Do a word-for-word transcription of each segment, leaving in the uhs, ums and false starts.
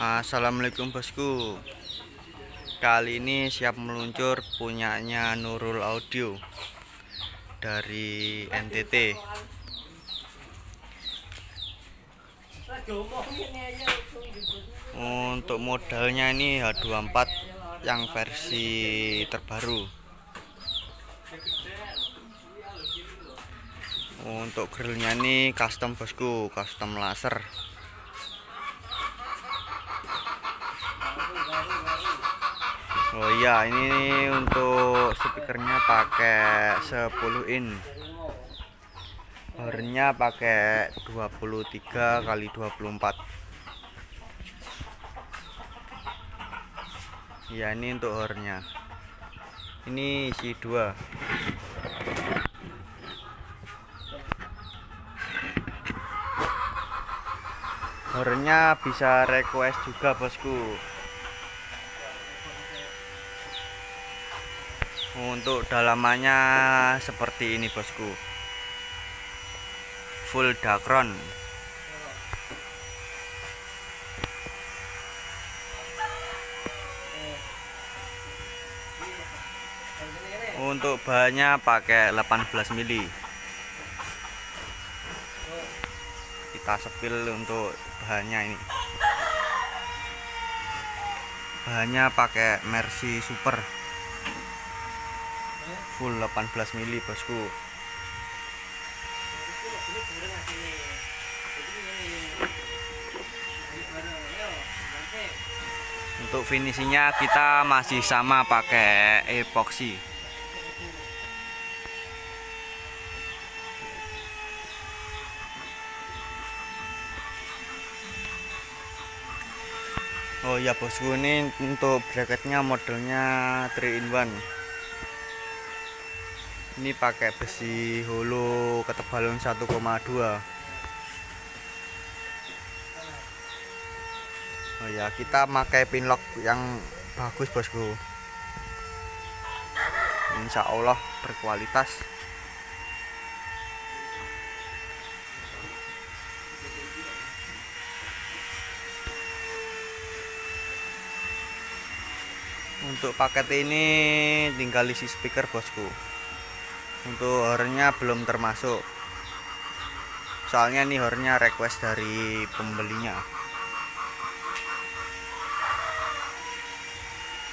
Assalamualaikum bosku. Kali ini siap meluncur punyanya Nurul Audio dari N T T. Untuk modalnya ini H dua puluh empat yang versi terbaru. Untuk grillnya ini custom bosku, custom laser. Oh iya, ini untuk speakernya pakai sepuluh in, hornnya pakai dua puluh tiga kali dua puluh empat. Iya, ini untuk hornnya. Ini C dua. Hornnya bisa request juga bosku. Untuk dalamannya seperti ini bosku, full dakron. Untuk bahannya pakai delapan belas mili. Kita sepil untuk bahannya ini. Bahannya pakai Mercy Super. Full delapan belas mili bosku. Untuk finishingnya kita masih sama pakai epoxy. Oh ya bosku, ini untuk bracketnya modelnya three in one. Ini pakai besi holo ketebalan satu koma dua. Oh ya, kita pakai pinlock yang bagus bosku. Insya Allah berkualitas. Untuk paket ini tinggal isi speaker bosku. Untuk hornnya belum termasuk, soalnya nih hornnya request dari pembelinya.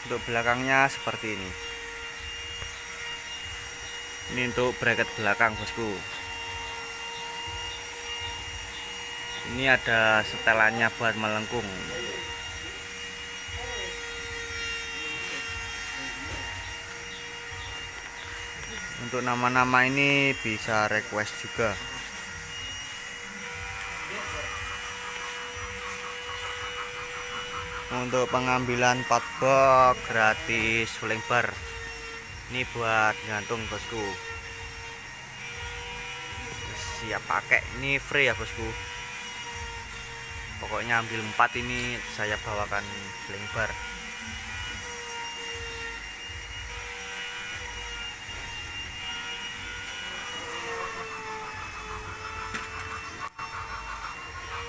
Untuk belakangnya seperti ini. Ini untuk bracket belakang bosku. Ini ada setelannya buat melengkung. Untuk nama-nama ini bisa request juga. Untuk pengambilan part box gratis lengbar. Ini buat gantung bosku. Siap pakai, ini free ya bosku. Pokoknya ambil empat ini saya bawakan lengbar.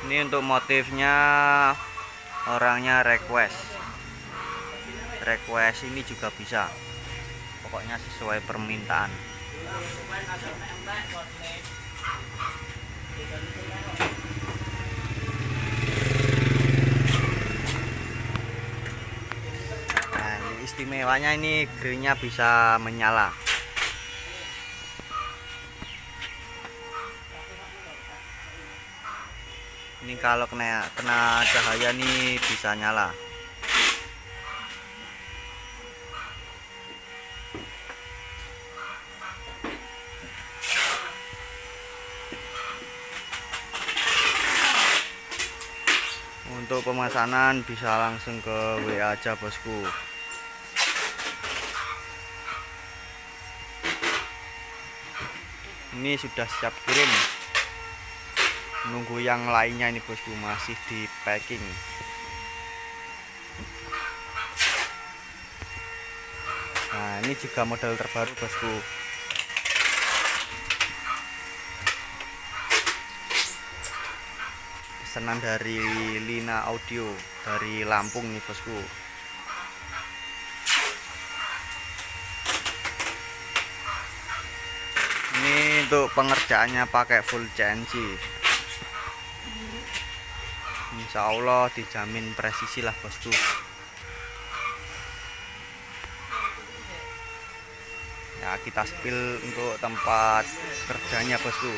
Ini untuk motifnya orangnya request. Request ini juga bisa. Pokoknya sesuai permintaan. Nah, ini istimewanya ini grillnya bisa menyala. Ini kalau kena, kena cahaya nih bisa nyala. Untuk pemesanan bisa langsung ke W A aja bosku. Ini sudah siap kirim. Nunggu yang lainnya ini bosku, masih di packing. Nah, ini juga model terbaru bosku. Pesanan dari Lina Audio dari Lampung nih bosku. Ini untuk pengerjaannya pakai full C N C. Insya Allah dijamin presisi lah bosku. Ya, kita spill untuk tempat kerjanya bosku.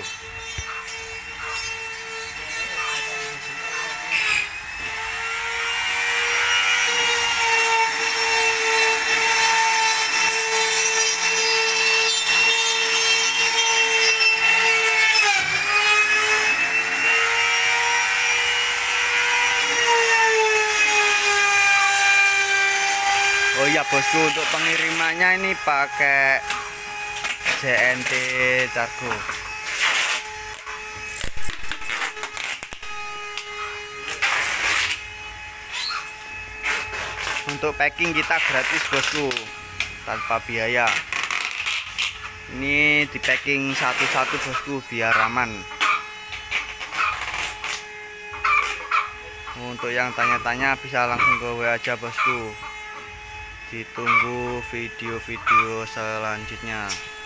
Oh iya bosku, untuk pengirimannya ini pakai J and T Cargo. Untuk packing kita gratis bosku, tanpa biaya. Ini di packing satu-satu bosku biar aman. Untuk yang tanya-tanya bisa langsung ke W A aja bosku. Ditunggu video-video selanjutnya.